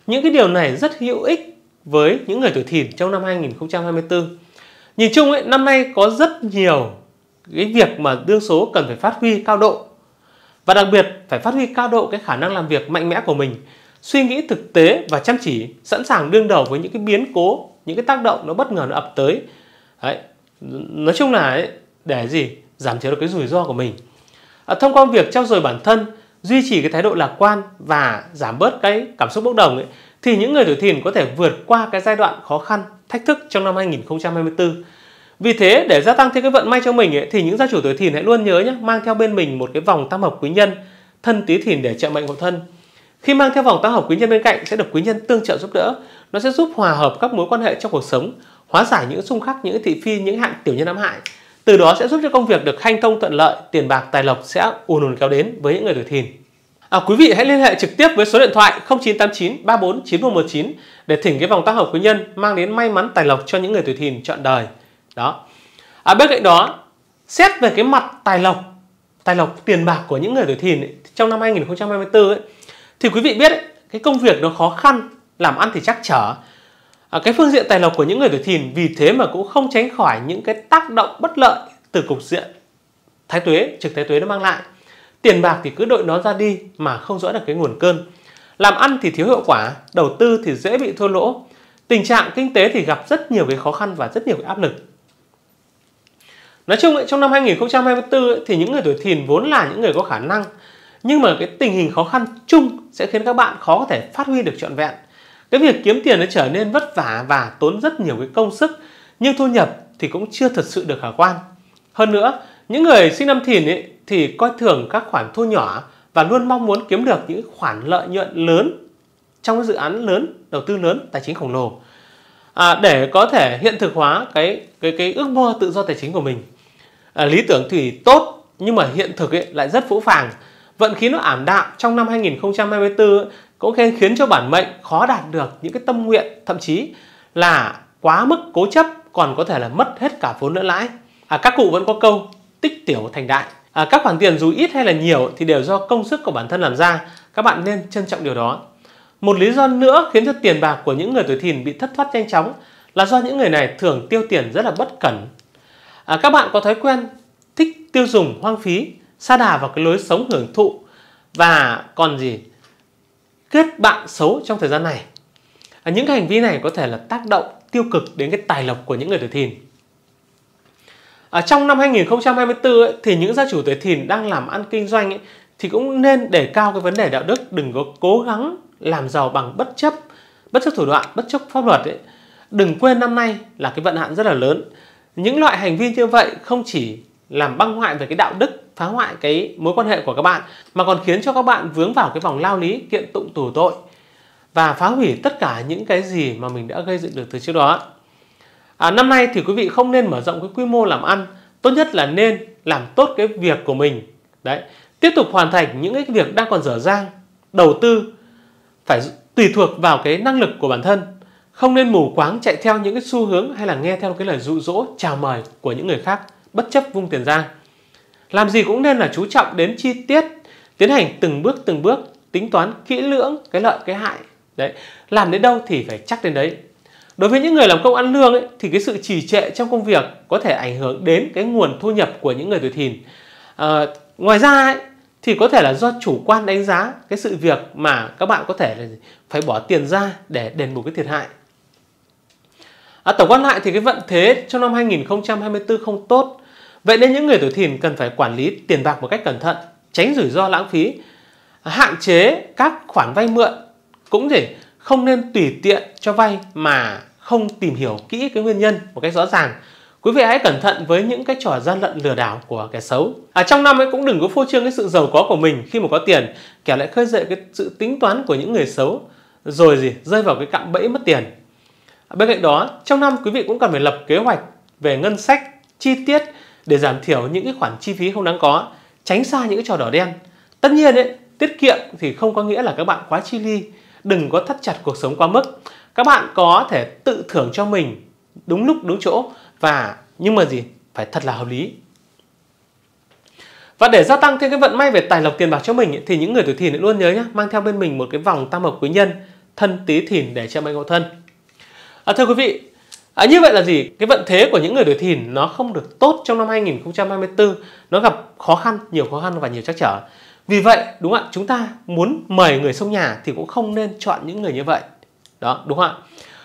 Những cái điều này rất hữu ích với những người tuổi Thìn trong năm hai nghìn không trăm hai mươi tư. Nhìn chung ấy, năm nay có rất nhiều cái việc mà đương số cần phải phát huy cao độ. Và đặc biệt phải phát huy cao độ cái khả năng làm việc mạnh mẽ của mình, suy nghĩ thực tế và chăm chỉ, sẵn sàng đương đầu với những cái biến cố, những cái tác động nó bất ngờ nó ập tới. Đấy. Nói chung là ấy, để gì? Giảm thiểu được cái rủi ro của mình. À, thông qua việc trau dồi bản thân, duy trì cái thái độ lạc quan và giảm bớt cái cảm xúc bốc đồng ấy, thì những người tuổi Thìn có thể vượt qua cái giai đoạn khó khăn, thách thức trong năm hai nghìn không trăm hai mươi tư. Vì thế, để gia tăng thêm cái vận may cho mình ấy, thì những gia chủ tuổi Thìn hãy luôn nhớ nhé, mang theo bên mình một cái vòng tam hợp quý nhân thân Tý Thìn để trợ mệnh hộ thân. Khi mang theo vòng tam hợp quý nhân bên cạnh sẽ được quý nhân tương trợ giúp đỡ, nó sẽ giúp hòa hợp các mối quan hệ trong cuộc sống, hóa giải những xung khắc, những thị phi, những hạn tiểu nhân ám hại. Từ đó sẽ giúp cho công việc được hanh thông thuận lợi, tiền bạc tài lộc sẽ ùn ùn kéo đến với những người tuổi Thìn. À, quý vị hãy liên hệ trực tiếp với số điện thoại không chín tám chín ba bốn chín một một chín để thỉnh cái vòng tam hợp quý nhân mang đến may mắn tài lộc cho những người tuổi Thìn trọn đời. Đó. À, bên cạnh đó, xét về cái mặt tài lộc, tài lộc tiền bạc của những người tuổi Thìn ấy, trong năm hai nghìn không trăm hai mươi tư ấy, thì quý vị biết ấy, cái công việc nó khó khăn, làm ăn thì trắc trở. À, cái phương diện tài lộc của những người tuổi Thìn vì thế mà cũng không tránh khỏi những cái tác động bất lợi từ cục diện thái tuế, trực thái tuế nó mang lại. Tiền bạc thì cứ đội nó ra đi mà không rõ được cái nguồn cơn. Làm ăn thì thiếu hiệu quả, đầu tư thì dễ bị thua lỗ. Tình trạng kinh tế thì gặp rất nhiều cái khó khăn và rất nhiều cái áp lực. Nói chung ấy, trong năm hai nghìn không trăm hai mươi tư ấy, thì những người tuổi Thìn vốn là những người có khả năng, nhưng mà cái tình hình khó khăn chung sẽ khiến các bạn khó có thể phát huy được trọn vẹn. Cái việc kiếm tiền nó trở nên vất vả và tốn rất nhiều cái công sức, nhưng thu nhập thì cũng chưa thật sự được khả quan. Hơn nữa, những người sinh năm Thìn ấy, thì coi thường các khoản thu nhỏ và luôn mong muốn kiếm được những khoản lợi nhuận lớn trong cái dự án lớn, đầu tư lớn, tài chính khổng lồ. À, để có thể hiện thực hóa cái cái cái ước mơ tự do tài chính của mình. À, lý tưởng thì tốt nhưng mà hiện thực ấy lại rất phũ phàng. Vận khí nó ảm đạm trong năm hai nghìn không trăm hai mươi tư cũng khiến cho bản mệnh khó đạt được những cái tâm nguyện, thậm chí là quá mức cố chấp còn có thể là mất hết cả vốn lẫn lãi. À, các cụ vẫn có câu tích tiểu thành đại. À, các khoản tiền dù ít hay là nhiều thì đều do công sức của bản thân làm ra, các bạn nên trân trọng điều đó. Một lý do nữa khiến cho tiền bạc của những người tuổi Thìn bị thất thoát nhanh chóng là do những người này thường tiêu tiền rất là bất cẩn. À, các bạn có thói quen thích tiêu dùng hoang phí, sa đà vào cái lối sống hưởng thụ và còn gì kết bạn xấu trong thời gian này. À, những cái hành vi này có thể là tác động tiêu cực đến cái tài lộc của những người tuổi Thìn. À, trong năm hai nghìn không trăm hai mươi tư ấy, thì những gia chủ tuổi Thìn đang làm ăn kinh doanh ấy, thì cũng nên đề cao cái vấn đề đạo đức, đừng có cố gắng làm giàu bằng bất chấp bất chấp thủ đoạn, bất chấp pháp luật ấy. Đừng quên năm nay là cái vận hạn rất là lớn. Những loại hành vi như vậy không chỉ làm băng hoại về cái đạo đức, phá hoại cái mối quan hệ của các bạn, mà còn khiến cho các bạn vướng vào cái vòng lao lý, kiện tụng tù tội và phá hủy tất cả những cái gì mà mình đã gây dựng được từ trước đó. À, năm nay thì quý vị không nên mở rộng cái quy mô làm ăn, tốt nhất là nên làm tốt cái việc của mình. Đấy, tiếp tục hoàn thành những cái việc đang còn dở dang. Đầu tư phải tùy thuộc vào cái năng lực của bản thân, không nên mù quáng chạy theo những cái xu hướng hay là nghe theo cái lời dụ dỗ chào mời của những người khác, bất chấp vung tiền ra. Làm gì cũng nên là chú trọng đến chi tiết, tiến hành từng bước từng bước, tính toán kỹ lưỡng cái lợi cái hại. Đấy, làm đến đâu thì phải chắc đến đấy. Đối với những người làm công ăn lương ấy, thì cái sự trì trệ trong công việc có thể ảnh hưởng đến cái nguồn thu nhập của những người tuổi Thìn. À, ngoài ra ấy, thì có thể là do chủ quan đánh giá cái sự việc mà các bạn có thể là phải bỏ tiền ra để đền bù cái thiệt hại. À, tổng quan lại thì cái vận thế trong năm hai nghìn không trăm hai mươi tư không tốt. Vậy nên những người tuổi Thìn cần phải quản lý tiền bạc một cách cẩn thận, tránh rủi ro lãng phí, hạn chế các khoản vay mượn, cũng để không nên tùy tiện cho vay mà không tìm hiểu kỹ cái nguyên nhân một cách rõ ràng. Quý vị hãy cẩn thận với những cái trò gian lận lừa đảo của kẻ xấu. À, trong năm ấy cũng đừng có phô trương cái sự giàu có của mình, khi mà có tiền, kẻ lại khơi dậy cái sự tính toán của những người xấu, rồi gì rơi vào cái cạm bẫy mất tiền. À, bên cạnh đó, trong năm quý vị cũng cần phải lập kế hoạch về ngân sách chi tiết để giảm thiểu những cái khoản chi phí không đáng có, tránh xa những cái trò đỏ đen. Tất nhiên ấy, tiết kiệm thì không có nghĩa là các bạn quá chi ly. đừng có thắt chặt cuộc sống quá mức. Các bạn có thể tự thưởng cho mình đúng lúc đúng chỗ, và nhưng mà gì? Phải thật là hợp lý. Và để gia tăng thêm cái vận may về tài lộc tiền bạc cho mình ấy, thì những người tuổi Thìn luôn nhớ nhé, mang theo bên mình một cái vòng tam hợp quý nhân thân Tý Thìn để che mệnh hộ thân. À, thưa quý vị, à, như vậy là gì? Cái vận thế của những người tuổi Thìn nó không được tốt trong năm hai nghìn không trăm hai mươi tư, nó gặp khó khăn, nhiều khó khăn và nhiều trắc trở. Vì vậy, đúng không ạ? Chúng ta muốn mời người xông nhà thì cũng không nên chọn những người như vậy. Đó, đúng không ạ?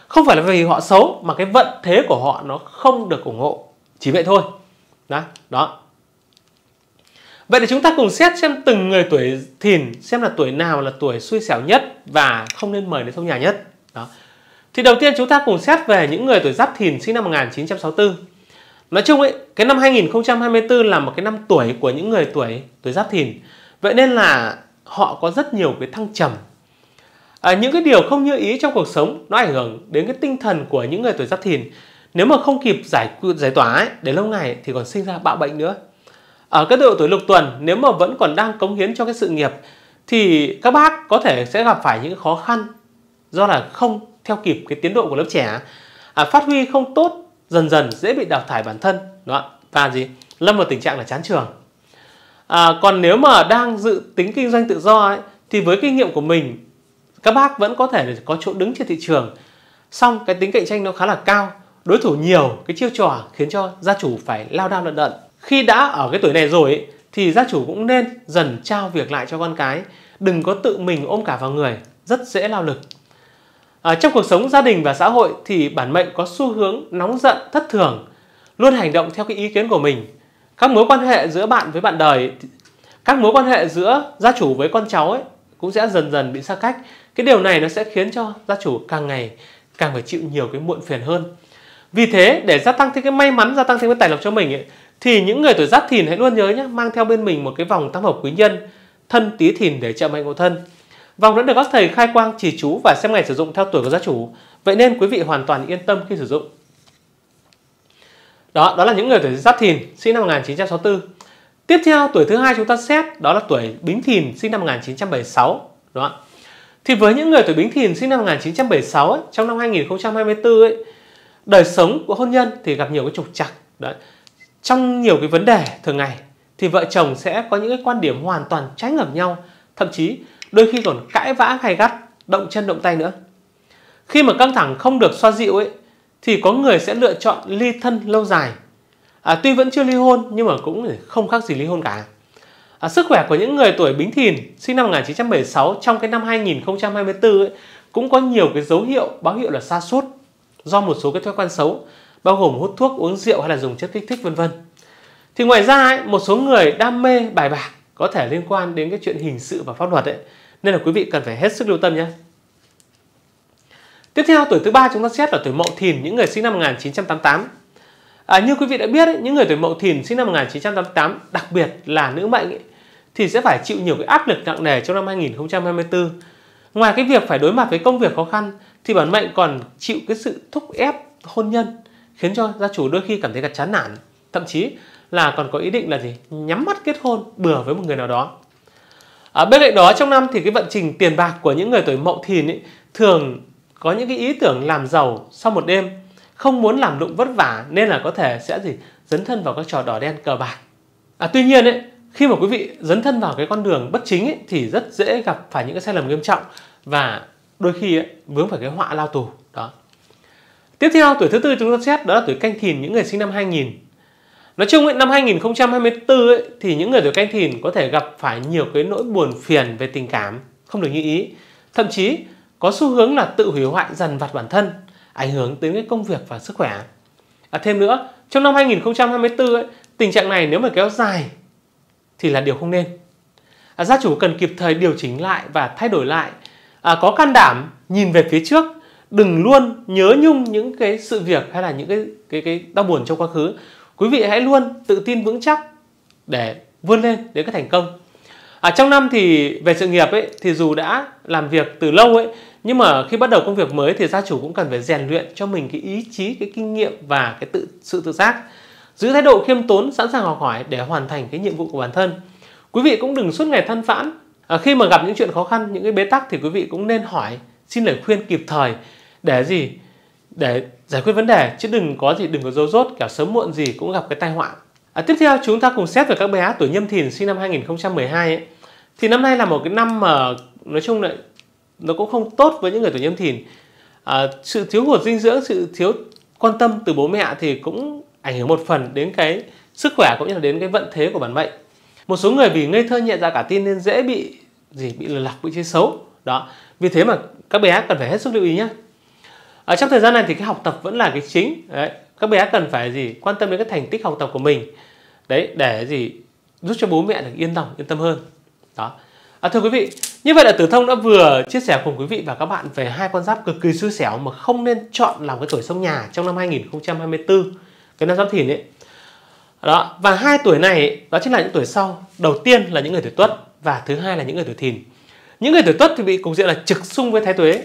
Không phải là vì họ xấu mà cái vận thế của họ nó không được ủng hộ. Chỉ vậy thôi. Đó, đó. Vậy thì chúng ta cùng xét xem từng người tuổi Thìn xem là tuổi nào là tuổi xui xẻo nhất và không nên mời đến xông nhà nhất. Đó. Thì đầu tiên chúng ta cùng xét về những người tuổi Giáp Thìn sinh năm một nghìn chín trăm sáu mươi tư. Nói chung ấy, cái năm hai nghìn không trăm hai mươi tư là một cái năm tuổi của những người tuổi tuổi Giáp Thìn. Vậy nên là họ có rất nhiều cái thăng trầm. À, những cái điều không như ý trong cuộc sống nó ảnh hưởng đến cái tinh thần của những người tuổi Giáp Thìn. Nếu mà không kịp giải giải tỏa ấy, để lâu ngày ấy, thì còn sinh ra bạo bệnh nữa. Ở cái độ tuổi lục tuần, nếu mà vẫn còn đang cống hiến cho cái sự nghiệp thì các bác có thể sẽ gặp phải những khó khăn do là không theo kịp cái tiến độ của lớp trẻ, à, phát huy không tốt, dần dần dễ bị đào thải bản thân. Đó, và gì? Lâm vào tình trạng là chán trường. À, còn nếu mà đang dự tính kinh doanh tự do ấy, thì với kinh nghiệm của mình, các bác vẫn có thể có chỗ đứng trên thị trường. Song cái tính cạnh tranh nó khá là cao, đối thủ nhiều, cái chiêu trò khiến cho gia chủ phải lao đao lận đận. Khi đã ở cái tuổi này rồi ấy, thì gia chủ cũng nên dần trao việc lại cho con cái, đừng có tự mình ôm cả vào người, rất dễ lao lực. À, trong cuộc sống gia đình và xã hội thì bản mệnh có xu hướng nóng giận thất thường, luôn hành động theo cái ý kiến của mình. Các mối quan hệ giữa bạn với bạn đời, các mối quan hệ giữa gia chủ với con cháu ấy, cũng sẽ dần dần bị xa cách. Cái điều này nó sẽ khiến cho gia chủ càng ngày càng phải chịu nhiều cái muộn phiền hơn. Vì thế, để gia tăng thêm cái may mắn, gia tăng thêm cái tài lộc cho mình ấy, thì những người tuổi Giáp Thìn hãy luôn nhớ nhé, mang theo bên mình một cái vòng tam hợp quý nhân thân Tý Thìn để trợ mệnh hộ thân. Vòng đã được các thầy khai quang chỉ chú và xem ngày sử dụng theo tuổi của gia chủ. Vậy nên quý vị hoàn toàn yên tâm khi sử dụng. Đó, đó là những người tuổi Giáp Thìn sinh năm một nghìn chín trăm sáu mươi tư. Tiếp theo, tuổi thứ hai chúng ta xét đó là tuổi Bính Thìn sinh năm một nghìn chín trăm bảy mươi sáu. Đó. Thì với những người tuổi Bính Thìn sinh năm một nghìn chín trăm bảy mươi sáu ấy, trong năm hai nghìn không trăm hai mươi tư ấy, đời sống của hôn nhân thì gặp nhiều cái trục trặc. Đấy. Trong nhiều cái vấn đề thường ngày thì vợ chồng sẽ có những cái quan điểm hoàn toàn trái ngược nhau, thậm chí đôi khi còn cãi vã gay gắt, động chân động tay nữa. Khi mà căng thẳng không được xoa dịu ấy, thì có người sẽ lựa chọn ly thân lâu dài. À, tuy vẫn chưa ly hôn nhưng mà cũng không khác gì ly hôn cả. À, sức khỏe của những người tuổi Bính Thìn sinh năm một nghìn chín trăm bảy mươi sáu trong cái năm hai nghìn không trăm hai mươi tư ấy, cũng có nhiều cái dấu hiệu báo hiệu là sa sút do một số cái thói quen xấu, bao gồm hút thuốc, uống rượu hay là dùng chất kích thích vân vân. Thì ngoài ra ấy, một số người đam mê bài bạc có thể liên quan đến cái chuyện hình sự và pháp luật ấy, nên là quý vị cần phải hết sức lưu tâm nhé. Tiếp theo, tuổi thứ ba chúng ta xét là tuổi Mậu Thìn, những người sinh năm một nghìn chín trăm tám mươi tám. À, như quý vị đã biết ấy, những người tuổi Mậu Thìn sinh năm một nghìn chín trăm tám mươi tám, đặc biệt là nữ mệnh ấy, thì sẽ phải chịu nhiều cái áp lực nặng nề trong năm hai nghìn không trăm hai mươi tư. Ngoài cái việc phải đối mặt với công việc khó khăn thì bản mệnh còn chịu cái sự thúc ép hôn nhân, khiến cho gia chủ đôi khi cảm thấy chán nản, thậm chí là còn có ý định là gì? Nhắm mắt kết hôn bừa với một người nào đó. À, bên cạnh đó, trong năm thì cái vận trình tiền bạc của những người tuổi Mậu Thìn ấy, thường có những cái ý tưởng làm giàu sau một đêm, không muốn làm lụng vất vả nên là có thể sẽ gì? Dấn thân vào các trò đỏ đen cờ bạc. À, tuy nhiên ấy, khi mà quý vị dấn thân vào cái con đường bất chính ấy, thì rất dễ gặp phải những cái sai lầm nghiêm trọng và đôi khi ấy, vướng phải cái họa lao tù. Đó. Tiếp theo, tuổi thứ tư chúng ta xét đó là tuổi Canh Thìn, những người sinh năm hai nghìn. Nói chung ấy, năm hai nghìn không trăm hai mươi tư ấy, thì những người tuổi Canh Thìn có thể gặp phải nhiều cái nỗi buồn phiền về tình cảm không được như ý, thậm chí có xu hướng là tự hủy hoại dần vặt bản thân, ảnh hưởng đến cái công việc và sức khỏe. À, thêm nữa, trong năm hai nghìn không trăm hai mươi tư ấy, tình trạng này nếu mà kéo dài thì là điều không nên. À, gia chủ cần kịp thời điều chỉnh lại và thay đổi lại, à, có can đảm nhìn về phía trước, đừng luôn nhớ nhung những cái sự việc hay là những cái cái cái đau buồn trong quá khứ. Quý vị hãy luôn tự tin vững chắc để vươn lên đến cái thành công. À, trong năm thì về sự nghiệp ấy, thì dù đã làm việc từ lâu ấy, nhưng mà khi bắt đầu công việc mới thì gia chủ cũng cần phải rèn luyện cho mình cái ý chí, cái kinh nghiệm và cái tự sự tự giác, giữ thái độ khiêm tốn, sẵn sàng học hỏi để hoàn thành cái nhiệm vụ của bản thân. Quý vị cũng đừng suốt ngày than vãn, À, khi mà gặp những chuyện khó khăn, những cái bế tắc thì quý vị cũng nên hỏi xin lời khuyên kịp thời để gì? Để giải quyết vấn đề, chứ đừng có gì, đừng có dấu dốt, kẻo sớm muộn gì cũng gặp cái tai họa. À, tiếp theo chúng ta cùng xét về các bé tuổi Nhâm Thìn sinh năm hai nghìn không trăm mười hai ấy. Thì năm nay là một cái năm mà nói chung là nó cũng không tốt với những người tuổi Nhâm Thìn. À, sự thiếu hụt dinh dưỡng, sự thiếu quan tâm từ bố mẹ thì cũng ảnh hưởng một phần đến cái sức khỏe cũng như là đến cái vận thế của bản mệnh. Một số người vì ngây thơ nhẹ dạ cả tin nên dễ bị gì bị lừa lọc, bị chơi xấu. Đó. Vì thế mà các bé cần phải hết sức lưu ý nhé. Ở trong thời gian này thì cái học tập vẫn là cái chính. Đấy. Các bé cần phải gì quan tâm đến cái thành tích học tập của mình. Đấy, để gì giúp cho bố mẹ được yên lòng, yên tâm hơn. Đó. À, thưa quý vị, như vậy là Tử Thông đã vừa chia sẻ cùng quý vị và các bạn về hai con giáp cực kỳ xui xẻo mà không nên chọn làm cái tuổi sông nhà trong năm hai nghìn không trăm hai mươi tư, cái năm Giáp Thìn ấy. Đó, và hai tuổi này đó chính là những tuổi sau. Đầu tiên là những người tuổi Tuất và thứ hai là những người tuổi Thìn. Những người tuổi Tuất thì bị cục diện là trực xung với Thái Tuế.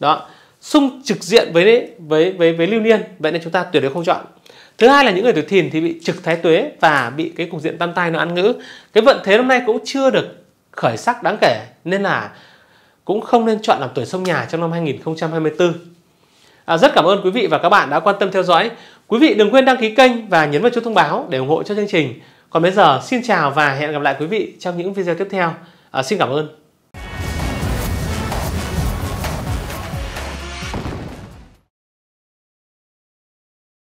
Đó, xung trực diện với với với với Lưu Niên, vậy nên chúng ta tuyệt đối không chọn. Thứ hai là những người tuổi Thìn thì bị trực Thái Tuế và bị cái cục diện tam tai nó ăn ngữ. Cái vận thế hôm nay cũng chưa được khởi sắc đáng kể nên là cũng không nên chọn làm tuổi sông nhà trong năm hai nghìn không trăm hai mươi tư. À, rất cảm ơn quý vị và các bạn đã quan tâm theo dõi. Quý vị đừng quên đăng ký kênh và nhấn vào chuông thông báo để ủng hộ cho chương trình. Còn bây giờ xin chào và hẹn gặp lại quý vị trong những video tiếp theo. À, xin cảm ơn.